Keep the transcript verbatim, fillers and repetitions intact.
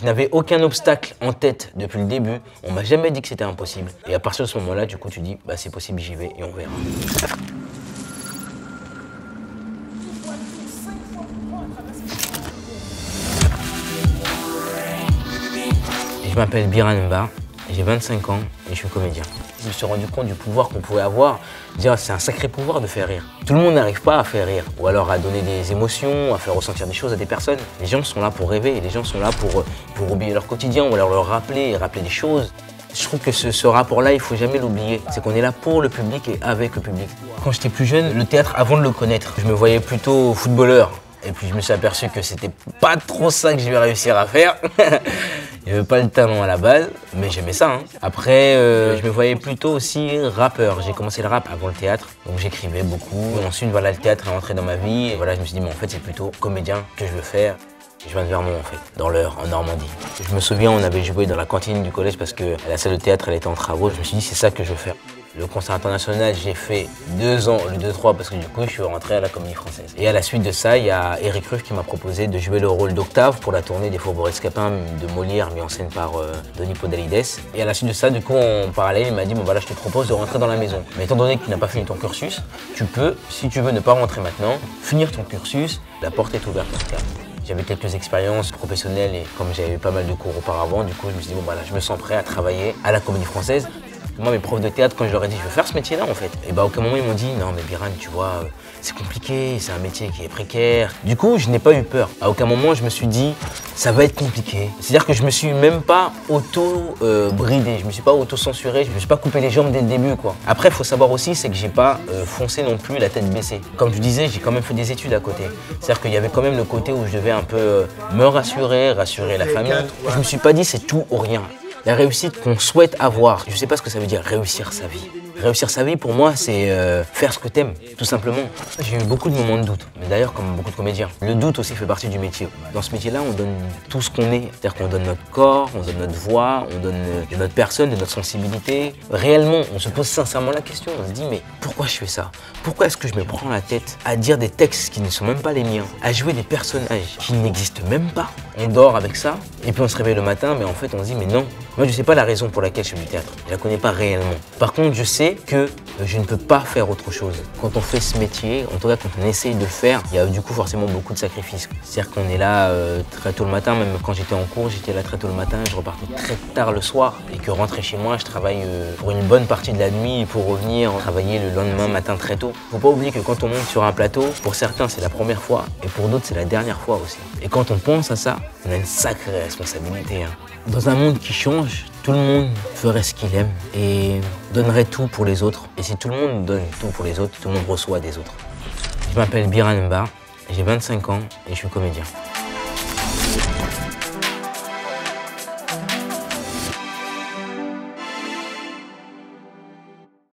Je n'avais aucun obstacle en tête depuis le début, on m'a jamais dit que c'était impossible. Et à partir de ce moment-là, du coup, tu dis, bah c'est possible, j'y vais et on verra. Je m'appelle Birane Mbara, j'ai vingt-cinq ans et je suis comédien. Je me suis rendu compte du pouvoir qu'on pouvait avoir. Dire, oh, c'est un sacré pouvoir de faire rire. Tout le monde n'arrive pas à faire rire, ou alors à donner des émotions, à faire ressentir des choses à des personnes. Les gens sont là pour rêver, les gens sont là pour, pour oublier leur quotidien, ou alors leur rappeler, rappeler des choses. Je trouve que ce, ce rapport-là, il ne faut jamais l'oublier. C'est qu'on est là pour le public et avec le public. Quand j'étais plus jeune, le théâtre, avant de le connaître, je me voyais plutôt footballeur. Et puis je me suis aperçu que c'était pas trop ça que je vais réussir à faire. Il n'y avait pas le talent à la base, mais j'aimais ça. Hein. Après, euh, je me voyais plutôt aussi rappeur. J'ai commencé le rap avant le théâtre, donc j'écrivais beaucoup. Ensuite, voilà, le théâtre est rentré dans ma vie. Et voilà, je me suis dit, mais en fait, c'est plutôt comédien que je veux faire. Je viens de Vernon, en fait, dans l'Eure, en Normandie. Je me souviens, on avait joué dans la cantine du collège parce que la salle de théâtre, elle était en travaux. Je me suis dit, c'est ça que je veux faire. Le concert international, j'ai fait deux ans, le deux trois, parce que du coup, je suis rentré à la Comédie Française. Et à la suite de ça, il y a Eric Ruf qui m'a proposé de jouer le rôle d'Octave pour la tournée des Faubourg escapins de Molière, mis en scène par euh, Denis Podalidès. Et à la suite de ça, du coup, en parallèle, il m'a dit, bon voilà, je te propose de rentrer dans la maison. Mais étant donné que tu n'as pas fini ton cursus, tu peux, si tu veux ne pas rentrer maintenant, finir ton cursus, la porte est ouverte en tout cas. J'avais quelques expériences professionnelles et comme j'avais eu pas mal de cours auparavant, du coup, je me suis dit, bon voilà, je me sens prêt à travailler à la Comédie Française. Moi, mes profs de théâtre, quand je leur ai dit je veux faire ce métier-là, en fait, et bah, aucun moment ils m'ont dit non, mais Birane, tu vois, c'est compliqué, c'est un métier qui est précaire. Du coup, je n'ai pas eu peur. À aucun moment, je me suis dit ça va être compliqué. C'est-à-dire que je me suis même pas auto-bridé, euh, je me suis pas auto-censuré, je me suis pas coupé les jambes dès le début, quoi. Après, il faut savoir aussi, c'est que j'ai pas euh, foncé non plus la tête baissée. Comme je disais, j'ai quand même fait des études à côté. C'est-à-dire qu'il y avait quand même le côté où je devais un peu euh, me rassurer, rassurer la famille. Je me suis pas dit c'est tout ou rien. La réussite qu'on souhaite avoir, je ne sais pas ce que ça veut dire, réussir sa vie. Réussir sa vie, pour moi, c'est euh, faire ce que t'aimes, tout simplement. J'ai eu beaucoup de moments de doute, mais d'ailleurs, comme beaucoup de comédiens. Le doute aussi fait partie du métier. Dans ce métier-là, on donne tout ce qu'on est. C'est-à-dire qu'on donne notre corps, on donne notre voix, on donne de notre personne, de notre sensibilité. Réellement, on se pose sincèrement la question, on se dit, mais pourquoi je fais ça? Pourquoi est-ce que je me prends la tête à dire des textes qui ne sont même pas les miens? À jouer des personnages qui n'existent même pas? On dort avec ça, et puis on se réveille le matin, mais en fait, on se dit, mais non. Moi, je ne sais pas la raison pour laquelle je fais du théâtre. Je ne la connais pas réellement. Par contre, je sais que je ne peux pas faire autre chose. Quand on fait ce métier, en tout cas quand on essaye de le faire, il y a du coup forcément beaucoup de sacrifices. C'est-à-dire qu'on est là euh, très tôt le matin, même quand j'étais en cours, j'étais là très tôt le matin, je repartais très tard le soir et que rentrer chez moi, je travaille euh, pour une bonne partie de la nuit pour revenir travailler le lendemain matin très tôt. Faut pas oublier que quand on monte sur un plateau, pour certains c'est la première fois et pour d'autres c'est la dernière fois aussi. Et quand on pense à ça, on a une sacrée responsabilité. Hein. Dans un monde qui change, tout le monde ferait ce qu'il aime et donnerait tout pour les autres. Et si tout le monde donne tout pour les autres, tout le monde reçoit des autres. Je m'appelle Birane Mbara, j'ai vingt-cinq ans et je suis comédien.